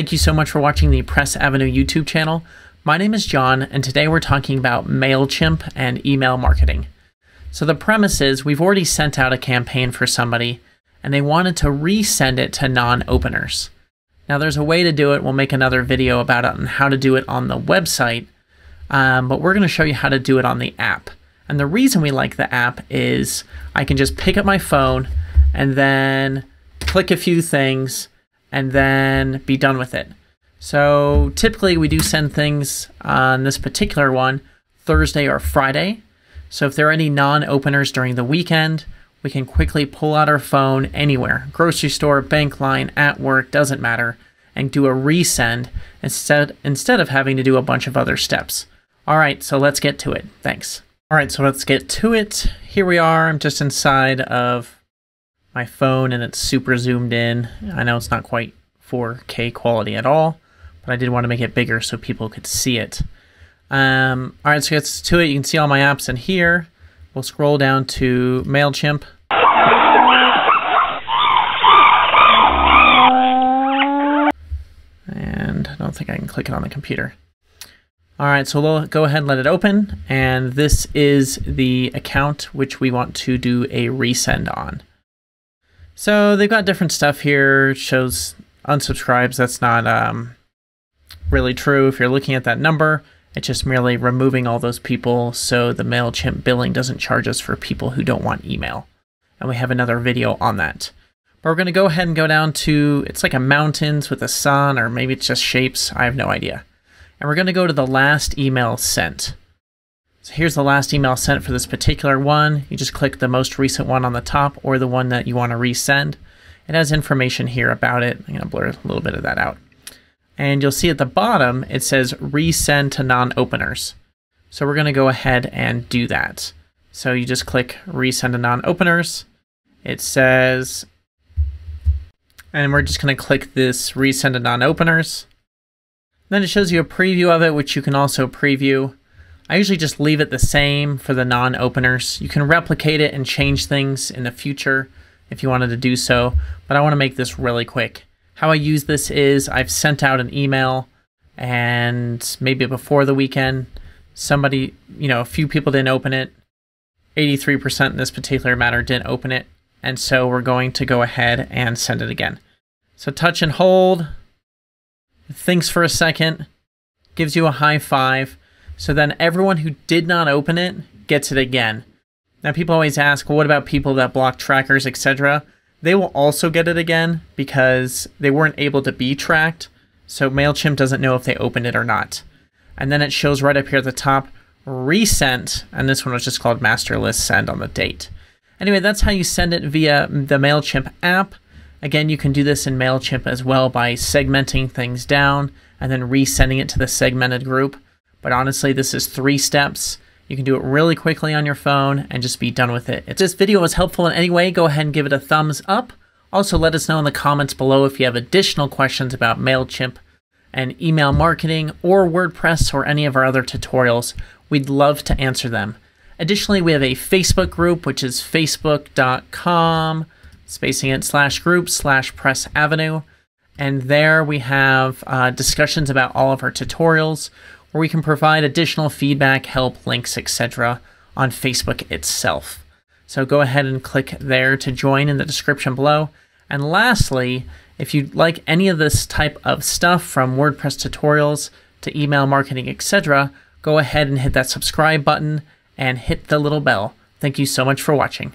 Thank you so much for watching the Press Avenue YouTube channel. My name is John, and today we're talking about MailChimp and email marketing. So the premise is we've already sent out a campaign for somebody, and they wanted to resend it to non-openers. Now there's a way to do it. We'll make another video about it and how to do it on the website, but we're going to show you how to do it on the app. And the reason we like the app is I can just pick up my phone and then click a few things and then be done with it. So typically we do send things on this particular one Thursday or Friday. So if there are any non-openers during the weekend, we can quickly pull out our phone anywhere, grocery store, bank line, at work, doesn't matter, and do a resend instead of having to do a bunch of other steps. All right, so let's get to it. Thanks. All right, so let's get to it. Here we are. I'm just inside of my phone and it's super zoomed in. I know it's not quite 4K quality at all, but I did want to make it bigger so people could see it. All right, so let's get to it. You can see all my apps in here. We'll scroll down to MailChimp. And I don't think I can click it on the computer. All right, so we'll go ahead and let it open. And this is the account which we want to do a resend on. So they've got different stuff here. It shows unsubscribes. That's not really true. If you're looking at that number, it's just merely removing all those people so the MailChimp billing doesn't charge us for people who don't want email. And we have another video on that. But we're going to go ahead and go down to, it's like a mountains with a sun, or maybe it's just shapes. I have no idea. And we're going to go to the last email sent. So here's the last email sent for this particular one. You just click the most recent one on the top or the one that you want to resend. It has information here about it. I'm going to blur a little bit of that out. And you'll see at the bottom, it says resend to non-openers. So we're going to go ahead and do that. So you just click resend to non-openers. It says, and we're just going to click this resend to non-openers. Then it shows you a preview of it, which you can also preview. I usually just leave it the same for the non-openers. You can replicate it and change things in the future if you wanted to do so, but I want to make this really quick. How I use this is I've sent out an email, and maybe before the weekend, somebody, a few people didn't open it. 83% in this particular matter didn't open it, and so we're going to go ahead and send it again. So touch and hold. Thinks for a second, gives you a high five. So then everyone who did not open it gets it again. Now people always ask, well, what about people that block trackers, etc.? They will also get it again because they weren't able to be tracked. So MailChimp doesn't know if they opened it or not. And then it shows right up here at the top, resent. And this one was just called master list send on the date. Anyway, that's how you send it via the MailChimp app. Again, you can do this in MailChimp as well by segmenting things down and then resending it to the segmented group. But honestly, this is 3 steps. You can do it really quickly on your phone and just be done with it. If this video was helpful in any way, go ahead and give it a thumbs up. Also, let us know in the comments below if you have additional questions about MailChimp and email marketing or WordPress or any of our other tutorials. We'd love to answer them. Additionally, we have a Facebook group, which is facebook.com/group/Press Avenue. And there we have discussions about all of our tutorials where we can provide additional feedback, help, links, etc. on Facebook itself. So go ahead and click there to join in the description below. And lastly, if you like any of this type of stuff from WordPress tutorials to email marketing, etc., go ahead and hit that subscribe button and hit the little bell. Thank you so much for watching.